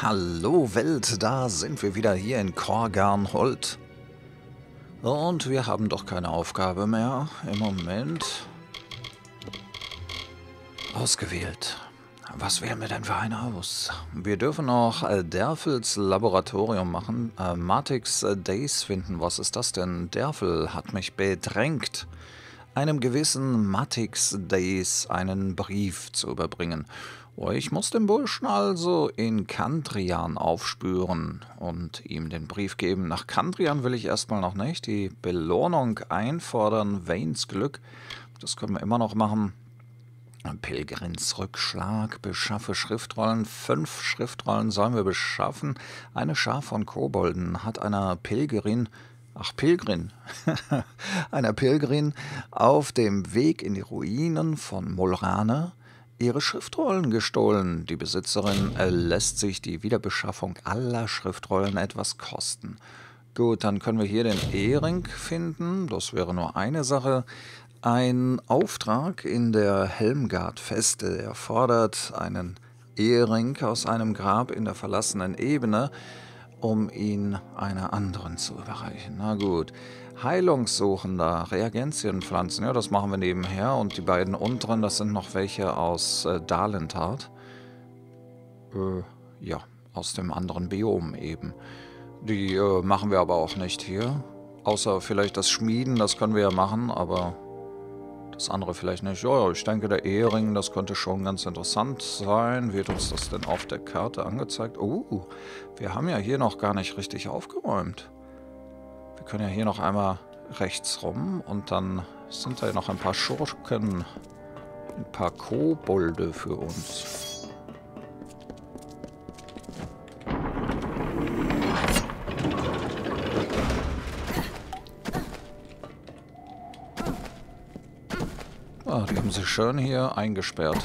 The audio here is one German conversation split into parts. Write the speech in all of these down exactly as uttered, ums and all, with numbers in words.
Hallo Welt, da sind wir wieder hier in Korgarnhold. Und wir haben doch keine Aufgabe mehr im Moment. Ausgewählt. Was wählen wir denn für ein Haus? Wir dürfen noch äh, Derfels Laboratorium machen. Äh, Matix Dace finden. Was ist das denn? Derfel hat mich bedrängt, einem gewissen Matix Dace einen Brief zu überbringen. Ich muss den Burschen also in Kantrian aufspüren und ihm den Brief geben. Nach Kantrian will ich erstmal noch nicht. Die Belohnung einfordern, Wains Glück, das können wir immer noch machen. Pilgrins Rückschlag, beschaffe Schriftrollen. Fünf Schriftrollen sollen wir beschaffen. Eine Schar von Kobolden hat einer Pilgerin, ach Pilgrin, einer Pilgerin auf dem Weg in die Ruinen von Mulrane ihre Schriftrollen gestohlen. Die Besitzerin äh, lässt sich die Wiederbeschaffung aller Schriftrollen etwas kosten. Gut, dann können wir hier den Ehring finden. Das wäre nur eine Sache. Ein Auftrag in der Helmgard-Feste erfordert einen Ehring aus einem Grab in der verlassenen Ebene, um ihn einer anderen zu überreichen. Na gut. Heilungssuchender, Reagenzienpflanzen, ja, das machen wir nebenher. Und die beiden unteren, das sind noch welche aus äh, Dalentart. Äh, ja, aus dem anderen Biom eben. Die äh, machen wir aber auch nicht hier. Außer vielleicht das Schmieden, das können wir ja machen, aber das andere vielleicht nicht. Ja, ich denke, der Ehering, das könnte schon ganz interessant sein. Wird uns das denn auf der Karte angezeigt? Oh, uh, wir haben ja hier noch gar nicht richtig aufgeräumt. Wir können ja hier noch einmal rechts rum und dann sind da noch ein paar Schurken, ein paar Kobolde für uns. Ah, die haben sich schön hier eingesperrt.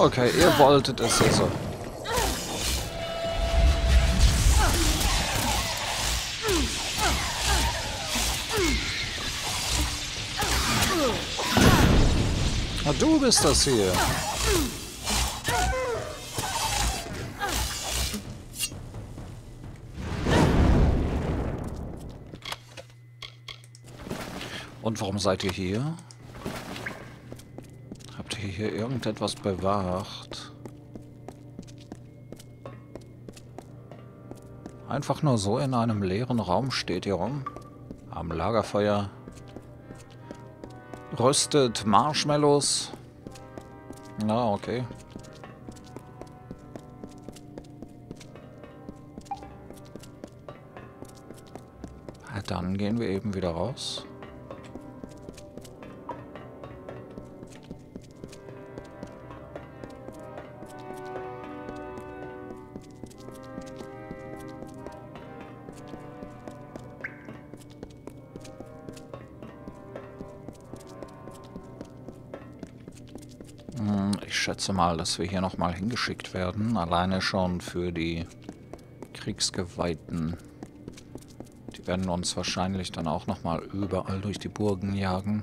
Okay, ihr wolltet es also. Ah, du bist das hier. Und warum seid ihr hier? Hier irgendetwas bewacht. Einfach nur so in einem leeren Raum steht ihr rum. Am Lagerfeuer. Röstet Marshmallows. Na, okay. Dann gehen wir eben wieder raus. Mal, dass wir hier nochmal hingeschickt werden. Alleine schon für die Kriegsgeweihten. Die werden uns wahrscheinlich dann auch nochmal überall durch die Burgen jagen.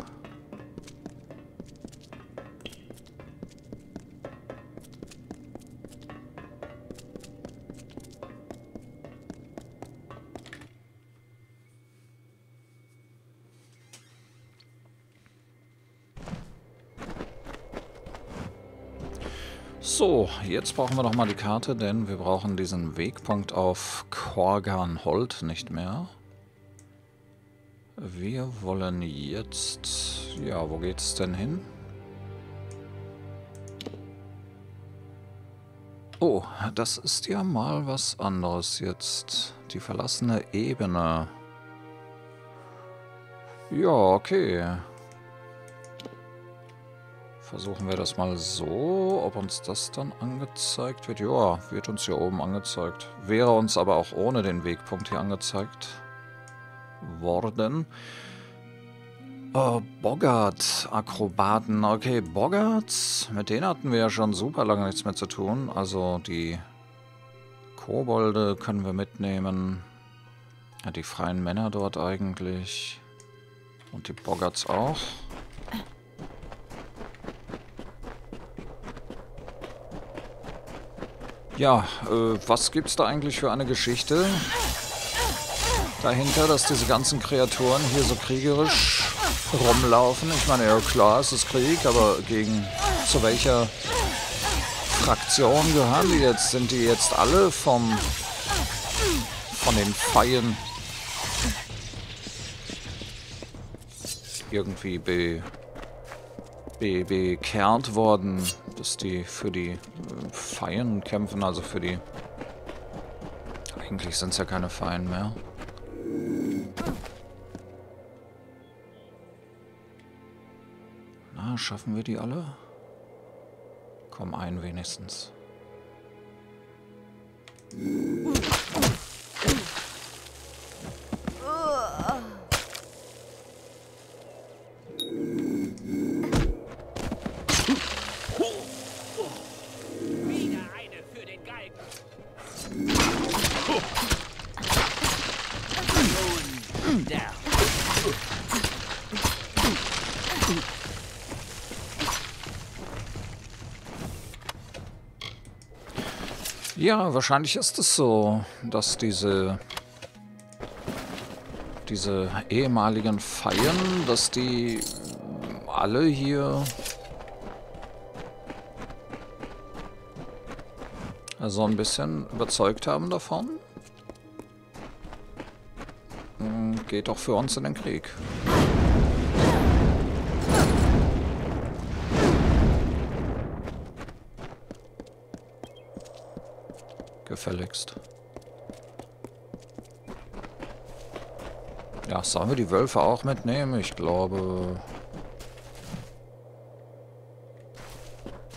So, jetzt brauchen wir noch mal die Karte, denn wir brauchen diesen Wegpunkt auf Korgarnhold nicht mehr. Wir wollen jetzt... Ja, wo geht's denn hin? Oh, das ist ja mal was anderes jetzt. Die verlassene Ebene. Ja, okay. Versuchen wir das mal so, ob uns das dann angezeigt wird. Ja, wird uns hier oben angezeigt. Wäre uns aber auch ohne den Wegpunkt hier angezeigt. worden. Oh, Boggarts, Akrobaten. Okay, Boggarts, mit denen hatten wir ja schon super lange nichts mehr zu tun. Also die Kobolde können wir mitnehmen. Ja, die freien Männer dort eigentlich. Und die Boggarts auch. Ja, äh, was gibt's da eigentlich für eine Geschichte dahinter, dass diese ganzen Kreaturen hier so kriegerisch rumlaufen? Ich meine, ja klar, es ist Krieg, aber gegen zu welcher Fraktion gehören die jetzt? Sind die jetzt alle vom von den Feien irgendwie be, be, bekehrt worden, dass die für die Feien kämpfen, also für die... Eigentlich sind es ja keine Feien mehr. Na, schaffen wir die alle? Komm, einen wenigstens. Ja, wahrscheinlich ist es so, dass diese, diese ehemaligen Feien, dass die alle hier, also ein bisschen überzeugt haben davon. Geht doch für uns in den Krieg. Gefälligst. Ja, sollen wir die Wölfe auch mitnehmen? Ich glaube...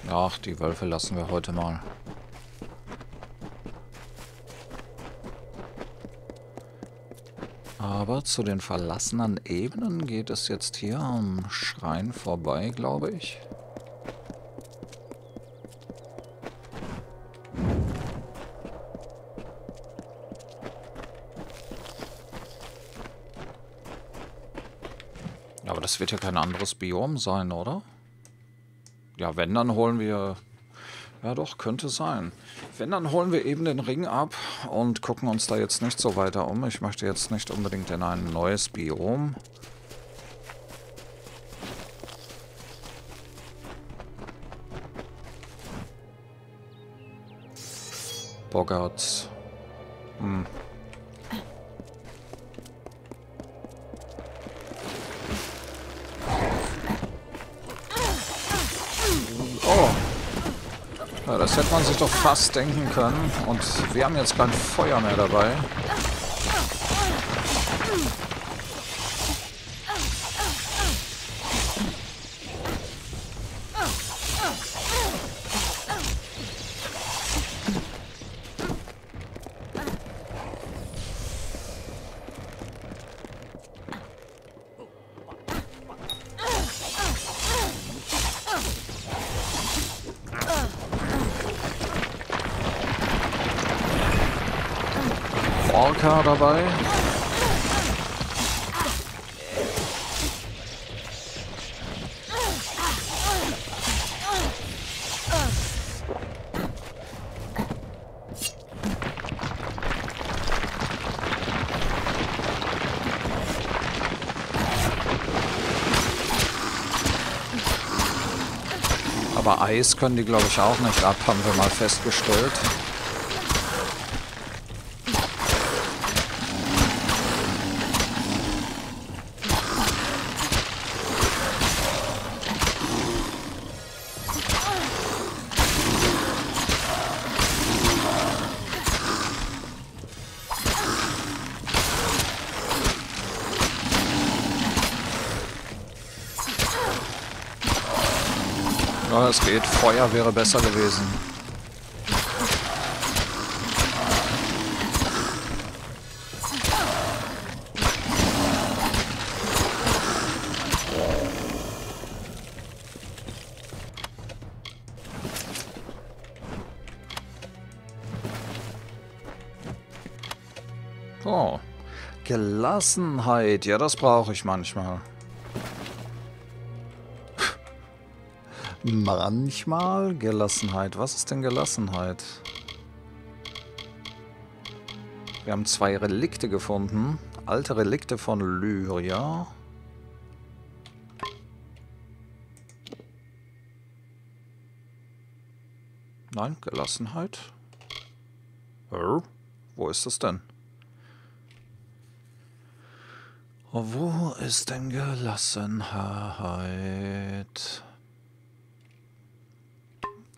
Ach, die Wölfe lassen wir heute mal. Aber zu den verlassenen Ebenen geht es jetzt hier am Schrein vorbei, glaube ich. Aber das wird ja kein anderes Biom sein, oder? Ja, wenn, dann holen wir... Ja doch, könnte sein. Wenn, dann holen wir eben den Ring ab und gucken uns da jetzt nicht so weiter um. Ich möchte jetzt nicht unbedingt in ein neues Biom. Boggarts. Hm. Das hätte man sich doch fast denken können. Und wir haben jetzt kein Feuer mehr dabei. Dabei. Aber Eis können die, glaube ich, auch nicht ab, haben wir mal festgestellt. Es geht. Feuer wäre besser gewesen. Oh. Gelassenheit. Ja, das brauche ich manchmal. Manchmal Gelassenheit. Was ist denn Gelassenheit? Wir haben zwei Relikte gefunden. Alte Relikte von Lyria. Nein, Gelassenheit. Äh, wo ist das denn? Wo ist denn Gelassenheit?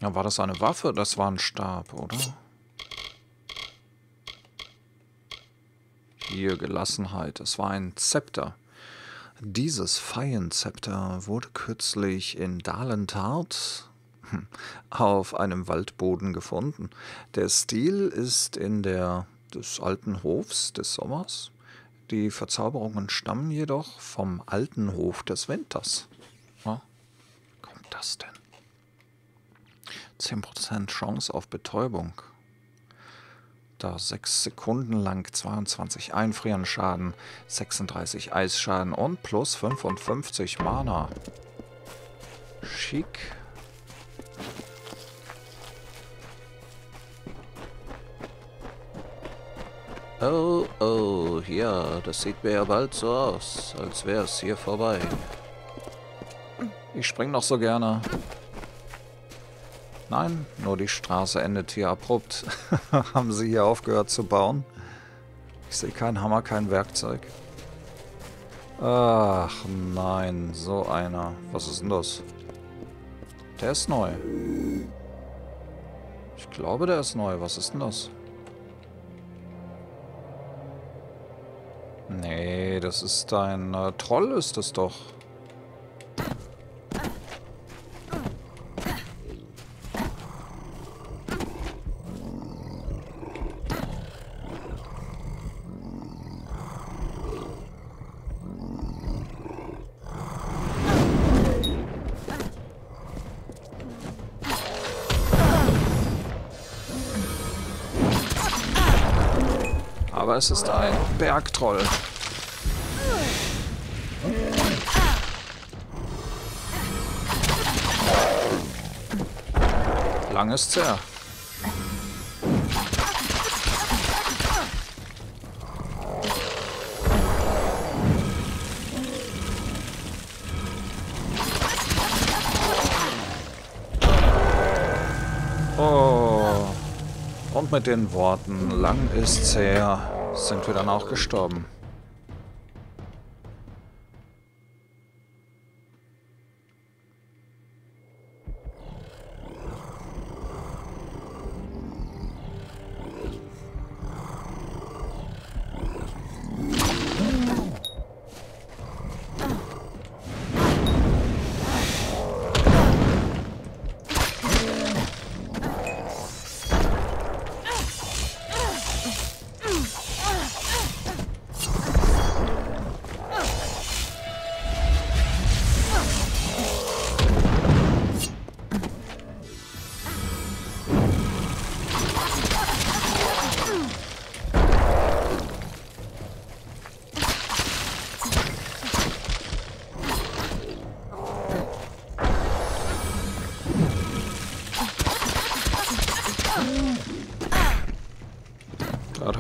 Ja, war das eine Waffe? Das war ein Stab, oder? Hier, Gelassenheit. Es war ein Zepter. Dieses Feienzepter wurde kürzlich in Dalentart auf einem Waldboden gefunden. Der Stil ist in der des alten Hofs des Sommers. Die Verzauberungen stammen jedoch vom alten Hof des Winters. Ja, kommt das denn? zehn Prozent Chance auf Betäubung. Da sechs Sekunden lang zweiundzwanzig Einfrierenschaden, sechsunddreißig Eisschaden und plus fünfundfünfzig Mana. Schick. Oh, oh, ja, das sieht mir ja bald so aus, als wäre es hier vorbei. Ich spring noch so gerne. Nein, nur die Straße endet hier abrupt. Haben sie hier aufgehört zu bauen? Ich sehe keinen Hammer, kein Werkzeug. Ach nein, so einer. Was ist denn das? Der ist neu. Ich glaube, der ist neu. Was ist denn das? Nee, das ist ein äh, Troll, ist das doch. Aber es ist ein Bergtroll. Lang ist's her. Oh. Und mit den Worten, lang ist's her, sind wir dann auch gestorben.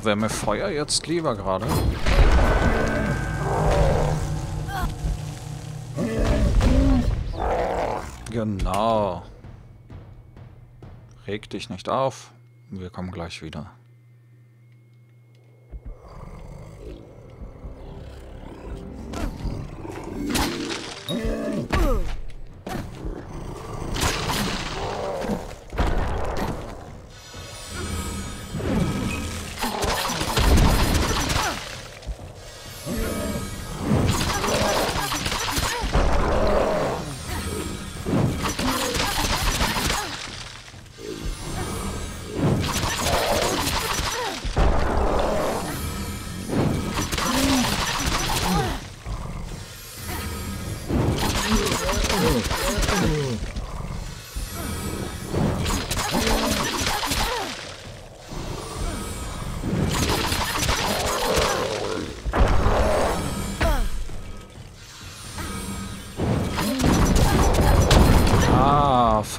Wäre mir Feuer jetzt lieber gerade. Genau. Reg dich nicht auf. Wir kommen gleich wieder.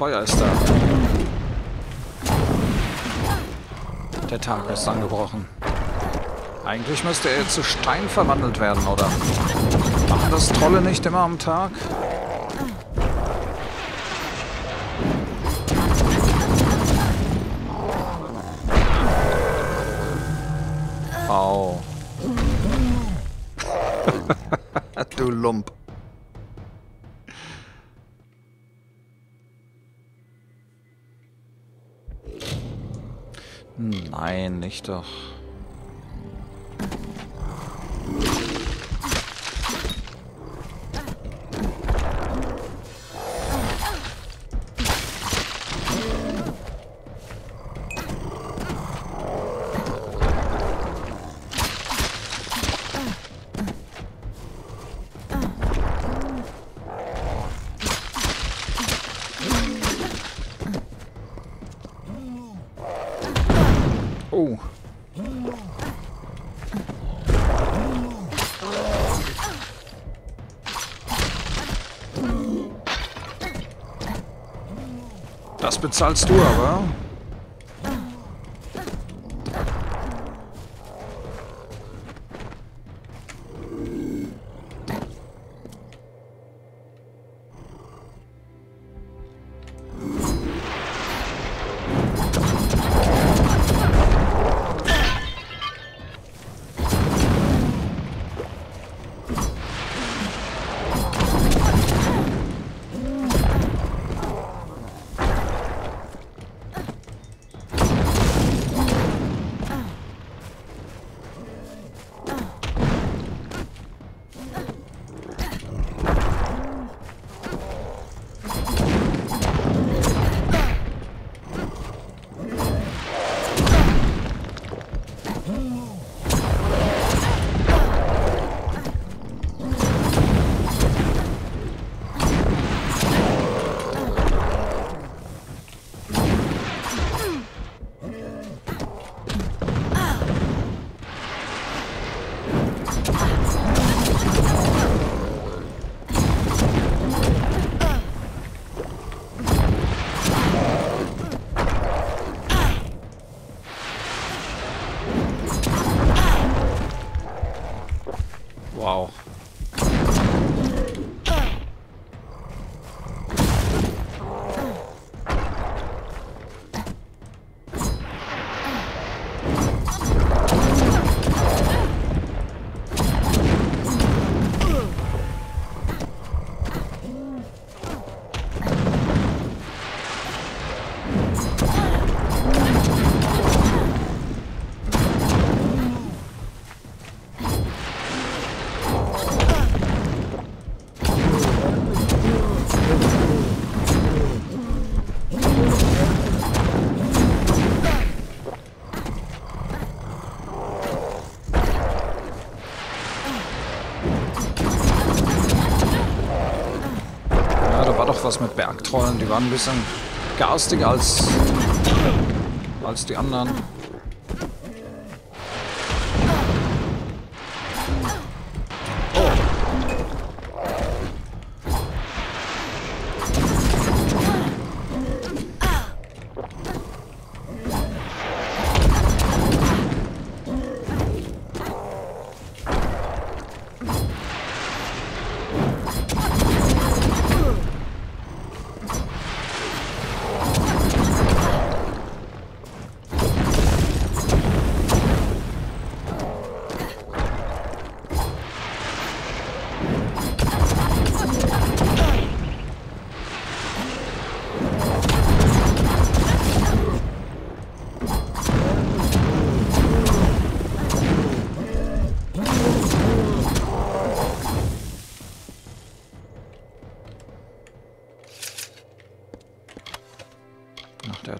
Feuer ist da. Der Tag ist angebrochen. Eigentlich müsste er zu Stein verwandelt werden, oder? Machen das Trolle nicht immer am Tag? Au. Du Lump. Nein, nicht doch. Das bezahlst du aber. Was mit Bergtrollen, die waren ein bisschen garstiger als, als die anderen.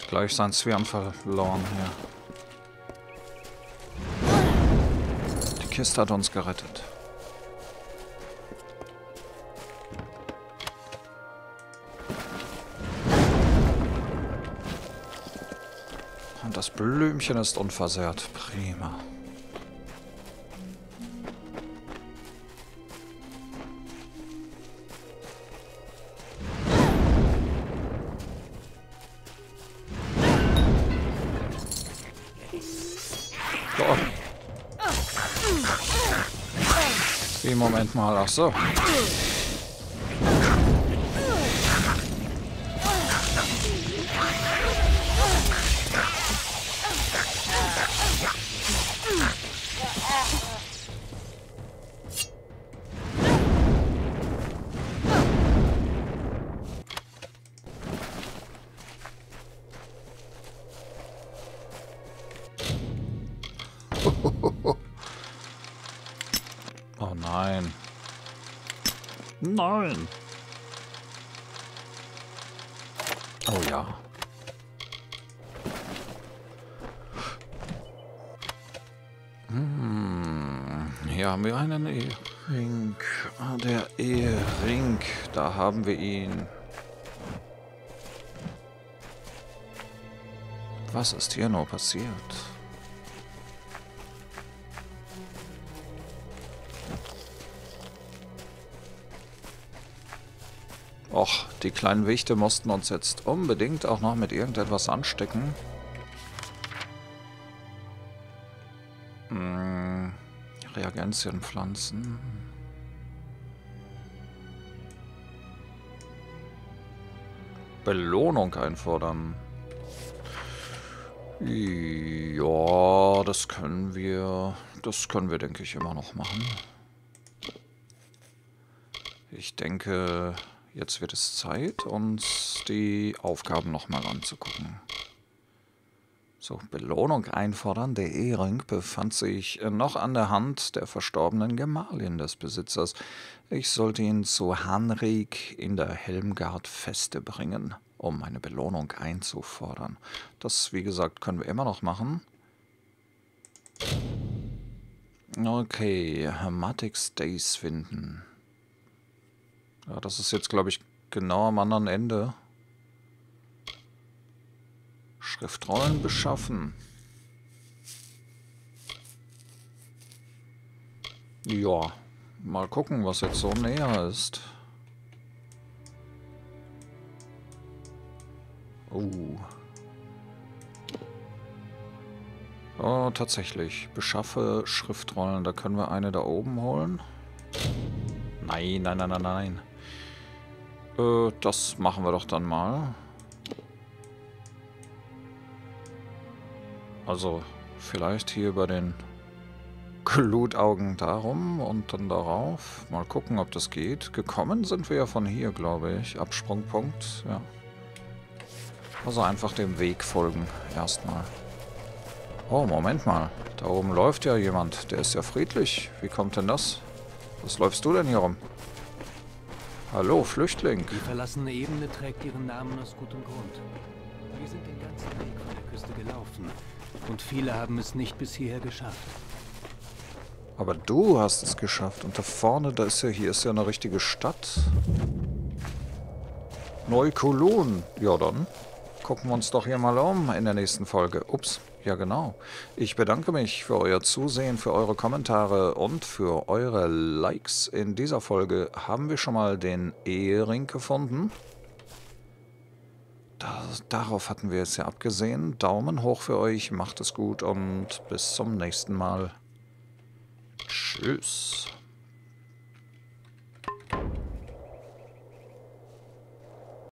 Gleich sein Schwert verloren hier. Die Kiste hat uns gerettet. Und das Blümchen ist unversehrt. Prima. Wie, Moment mal, ach so. Nein. Oh ja. Hm, hier haben wir einen Ehering. Ah, der Ehering. Da haben wir ihn. Was ist hier noch passiert? Och, die kleinen Wichte mussten uns jetzt unbedingt auch noch mit irgendetwas anstecken. Hm, Reagenzienpflanzen. Belohnung einfordern. Ja, das können wir, das können wir, denke ich, immer noch machen. Ich denke... Jetzt wird es Zeit, uns die Aufgaben nochmal anzugucken. So, Belohnung einfordern. Der Ehering befand sich noch an der Hand der verstorbenen Gemahlin des Besitzers. Ich sollte ihn zu Hanrik in der Helmgard-Feste bringen, um eine Belohnung einzufordern. Das, wie gesagt, können wir immer noch machen. Okay, Matix Dace finden. Ja, das ist jetzt, glaube ich, genau am anderen Ende. Schriftrollen beschaffen. Ja, mal gucken, was jetzt so näher ist. Oh. Oh, tatsächlich. Beschaffe Schriftrollen. Da können wir eine da oben holen. Nein, nein, nein, nein, nein. Das machen wir doch dann mal. Also vielleicht hier bei den Glutaugen darum und dann darauf. Mal gucken, ob das geht. Gekommen sind wir ja von hier, glaube ich. Absprungpunkt, ja. Also einfach dem Weg folgen erstmal. Oh, Moment mal. Da oben läuft ja jemand. Der ist ja friedlich. Wie kommt denn das? Was läufst du denn hier rum? Hallo, Flüchtling. Die verlassene Ebene trägt ihren Namen aus gutem Grund. Wir sind den ganzen Weg von der Küste gelaufen und viele haben es nicht bis hierher geschafft. Aber du hast es geschafft und da vorne, da ist ja, hier ist ja eine richtige Stadt. Neukolon. Ja dann, gucken wir uns doch hier mal um in der nächsten Folge. Ups. Ja, genau. Ich bedanke mich für euer Zusehen, für eure Kommentare und für eure Likes. In dieser Folge haben wir schon mal den Ehering gefunden. Das, darauf hatten wir es ja abgesehen. Daumen hoch für euch, macht es gut und bis zum nächsten Mal. Tschüss.